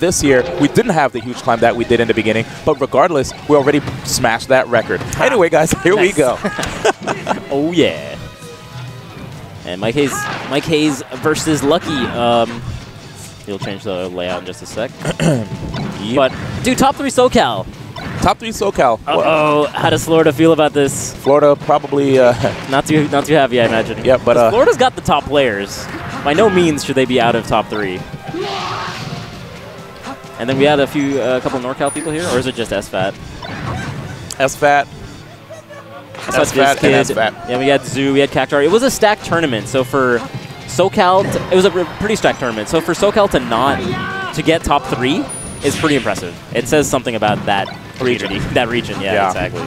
This year, we didn't have the huge climb that we did in the beginning, but regardless, we already smashed that record. Anyway, guys, here we go. Oh, yeah. And Mike Haze versus Lucky. He'll change the layout in just a sec. Yep. But, dude, top 3 SoCal. Top 3 SoCal. Uh-oh. How does Florida feel about this? Florida probably... not too happy, I imagine. Yeah, but... Florida's got the top players. By no means should they be out of top 3. And then we had a couple NorCal people here, or is it just SFAT? SFAT and SFAT. Yeah, we had Zoo, we had Cactar. It was a stacked tournament, so for SoCal, it was a pretty stacked tournament. So for SoCal to get top 3 is pretty impressive. It says something about that region. Yeah, exactly.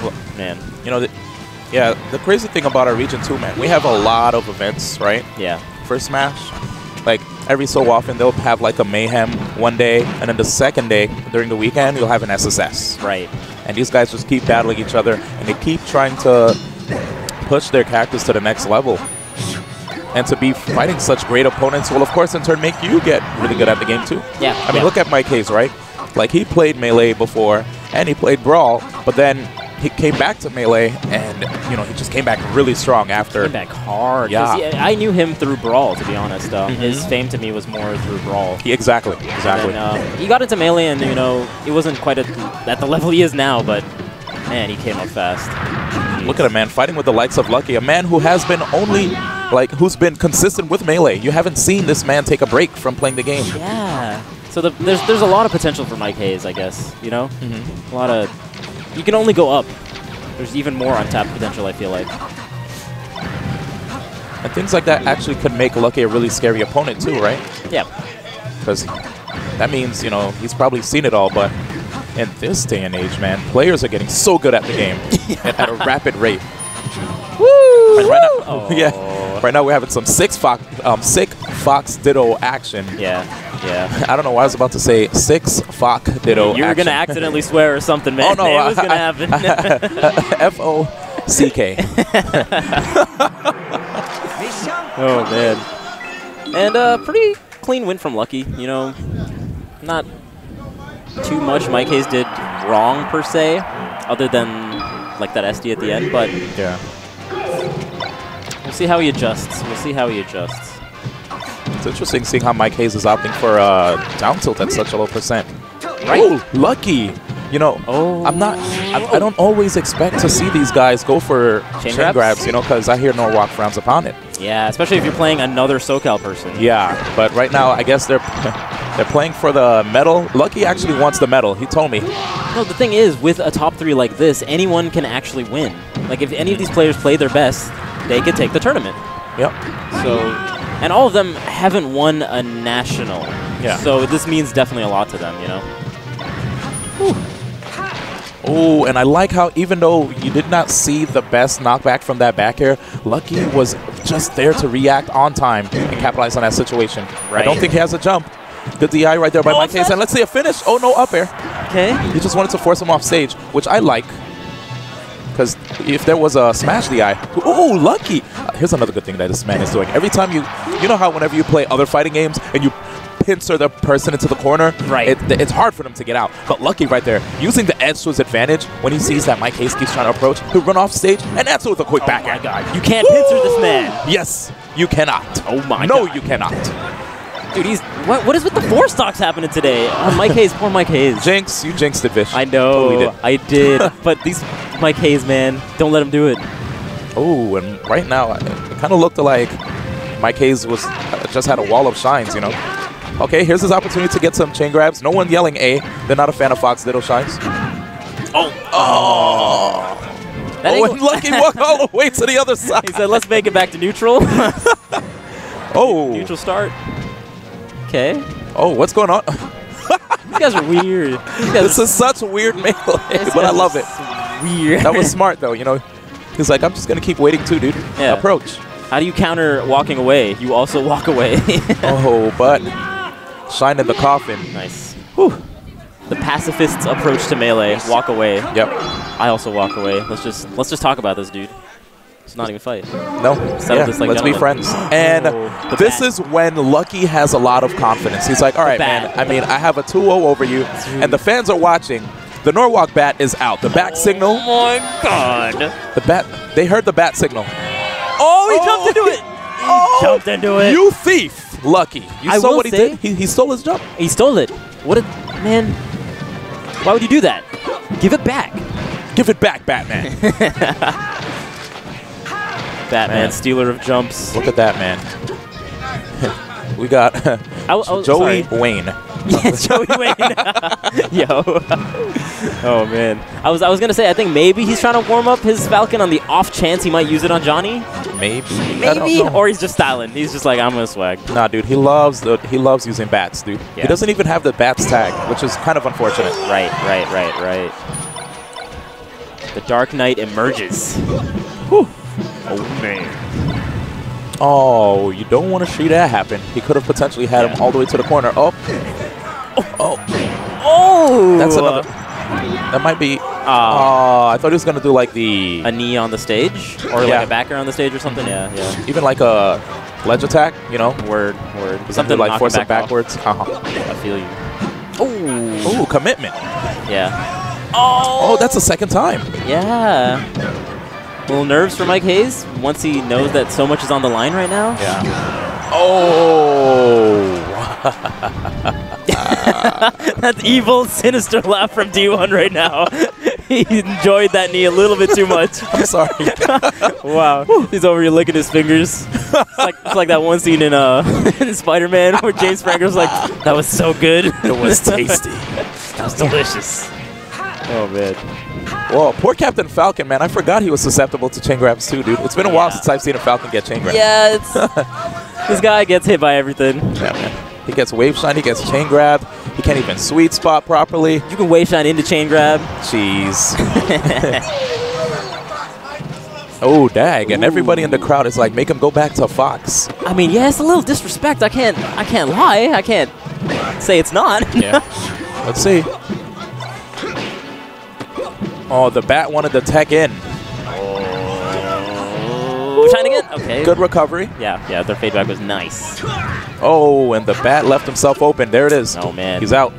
Well, man, you know, the crazy thing about our region too, man. We have a lot of events, right? Yeah. For Smash. Like, every so often, they'll have, like, a Mayhem one day, and then the second day, during the weekend, you'll have an SSS. Right. And these guys just keep battling each other, and they keep trying to push their characters to the next level. And to be fighting such great opponents will, of course, in turn, make you get really good at the game, too. Yeah. I mean, look at Mike Haze, right? Like, he played Melee before, and he played Brawl, but then... he came back to Melee, and, you know, he just came back really strong after. Came back hard. Yeah. I knew him through Brawl, to be honest. His fame to me was more through Brawl. Yeah, exactly. Exactly. And then, he got into Melee, and, you know, he wasn't quite at the level he is now, but, man, he came up fast. Jeez. Look at him, man, fighting with the likes of Lucky, a man who has been only, like, who's been consistent with Melee. You haven't seen this man take a break from playing the game. Yeah. So there's a lot of potential for Mike Haze, I guess, you know? A lot of... you can only go up. There's even more untapped potential, I feel like. And things like that actually could make Lucky a really scary opponent too, right? Yeah. Because that means, you know, he's probably seen it all, but in this day and age, man, players are getting so good at the game at a rapid rate. Woo! Right now, yeah. Right now we're having some sick Fox Ditto action. Yeah. Yeah. I don't know why I was about to say Fox Ditto. You were going to accidentally swear or something, man. Oh, no. It was going to happen. F-O-C-K. Oh, man. And a pretty clean win from Lucky, you know. Not too much Mike Haze did wrong, per se, other than, like, that SD at the end. But yeah, we'll see how he adjusts. We'll see how he adjusts. It's interesting seeing how Mike Haze is opting for down tilt at such a low percent. Right? Oh, Lucky! You know, I don't always expect to see these guys go for chain grabs, you know, because I hear no walk rounds upon it. Yeah, especially if you're playing another SoCal person. Yeah, but right now I guess they're playing for the medal. Lucky actually wants the medal. He told me. No, the thing is, with a top 3 like this, anyone can actually win. Like, if any of these players play their best, they could take the tournament. Yep. So. And all of them haven't won a national. Yeah. So this means definitely a lot to them, you know? Oh, and I like how even though you did not see the best knockback from that back air, Lucky was just there to react on time and capitalize on that situation. Right. I don't think he has a jump. Good DI right there by Mike Haze. And let's see a finish. Oh, no up air. Okay. He just wanted to force him off stage, which I like. Because if there was a smash DI, oh, Lucky! Here's another good thing that this man is doing. Every time you know how whenever you play other fighting games and you pincer the person into the corner, right? It's hard for them to get out. But Lucky right there, using the edge to his advantage, when he sees that Mike Haze keeps trying to approach, he'll run off stage, and that's with a quick back air. Oh my God, you can't pincer this man. Yes, you cannot. Oh my God. No, you cannot. Dude, what is with the 4-stocks happening today? Mike Haze, poor Mike Haze. Jinx, you jinxed it, Vish. I know, totally did. I did. But these Mike Haze, man, don't let him do it. Oh, and right now, it kind of looked like Mike Haze was just had a wall of shines, you know. Okay, here's his opportunity to get some chain grabs. No one yelling A. They're not a fan of Fox Ditto shines. Oh, oh! Oh, and Lucky walked all the way to the other side. He said, "Let's make it back to neutral." Oh, neutral start. Okay. Oh, what's going on? These guys are weird. This is such weird Melee, but I love it. Weird. That was smart, though, you know. He's like, I'm just going to keep waiting, too, dude. Yeah. Approach. How do you counter walking away? You also walk away. Oh, but shine in the coffin. Nice. Whew. The pacifist's approach to Melee. Walk away. Yep. I also walk away. Let's just talk about this, dude. Let's not even fight. No. Yeah, this, like, let's be friends. And this is when Lucky has a lot of confidence. He's like, all right, man, I mean, I have a 2-0 over you, and the fans are watching. The Norwalk bat is out. The bat signal. Oh, my God. The bat. They heard the bat signal. Oh, he jumped into it. Oh, jumped into it. You thief, Lucky. You saw what he did? He stole his jump. He stole it. What a... Man. Why would you do that? Give it back. Give it back, Batman. Batman, stealer of jumps. Look at that, man. We got Joey Wayne. Yeah, Joey Wayne. Yo. Oh, man. I was going to say, I think maybe he's trying to warm up his Falcon on the off chance he might use it on Johnny. Maybe. Maybe. Or he's just styling. He's just like, I'm going to swag. Nah, dude. He loves using bats, dude. Yeah. He doesn't even have the bats tag, which is kind of unfortunate. Right. The Dark Knight emerges. Whew. Oh, man. Oh, you don't want to see that happen. He could have potentially had him all the way to the corner. Oh! That's another. That might be. I thought he was going to do like the... A knee on the stage? Or like a backer on the stage or something? Yeah. Even like a ledge attack, you know? Word. Something to, like, force him backwards. I feel you. Oh, commitment. Yeah. Oh, that's the second time. Yeah. Little nerves for Mike Haze once he knows that so much is on the line right now. Yeah. Oh! That's evil, sinister laugh from D1 right now. He enjoyed that knee a little bit too much. I'm sorry. Wow. He's over here licking his fingers. It's like that one scene in Spider-Man where James Franco's like, that was so good. It was tasty. That was delicious. Oh, man. Whoa, poor Captain Falcon, man. I forgot he was susceptible to chain grabs too, dude. It's been a while since I've seen a Falcon get chain grabs. Yeah, this guy gets hit by everything. Yeah, man. He gets wave shine, he gets chain grab. He can't even sweet spot properly. You can wave shine into chain grab. Jeez. Oh, dag. And everybody in the crowd is like, make him go back to Fox. I mean, yeah, it's a little disrespect. I can't lie. I can't say it's not. Yeah. Let's see. Oh, the bat wanted to tech in. Oh. Shining it. Okay. Good recovery. Yeah, their fade back was nice. Oh, and the bat left himself open. There it is. Oh, man. He's out.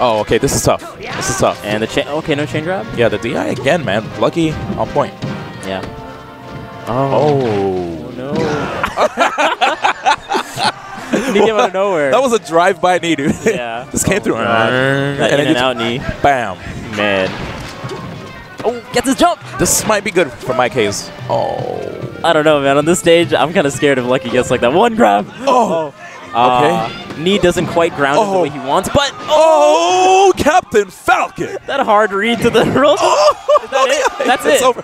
Oh, okay, this is tough. This is tough. And the chain... Okay, no chain grab? Yeah, the DI again, man. Lucky on point. Yeah. Oh. No. Knee came out of nowhere. That was a drive-by knee, dude. Yeah. Just came through. And in and out knee. Bam. Man. Oh, gets his jump. This might be good for Mike Haze. Oh. I don't know, man. On this stage, I'm kind of scared if Lucky gets like that one grab. Okay. Knee doesn't quite ground it the way he wants, but... Oh, Captain Falcon. That hard read to the roll. Is that it? That's it. It's over.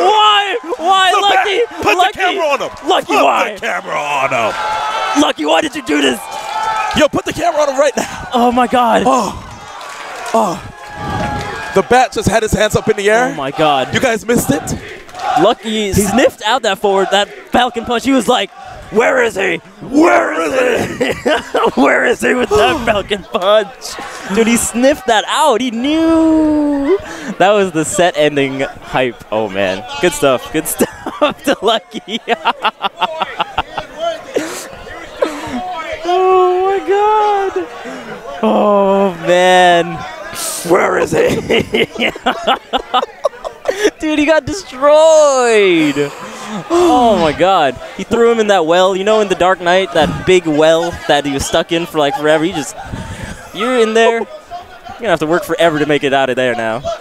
Why? Why, Lucky? Put the camera on him. Lucky, why? Put the camera on him. Lucky, why did you do this? Yo, put the camera on him right now. Oh, my God. The bat just had his hands up in the air. Oh, my God. You guys missed it? Lucky sniffed out that Falcon punch. He was like, where is he? Where is he? Where is he with that Falcon punch? Dude, he sniffed that out. He knew. That was the set ending hype. Oh, man. Good stuff. Good stuff to Lucky. Oh, my God. Oh, man. Where is he? Dude, he got destroyed. Oh, my God. He threw him in that well. You know, in the Dark Knight, that big well that he was stuck in for, like, forever. You're in there. You're going to have to work forever to make it out of there now.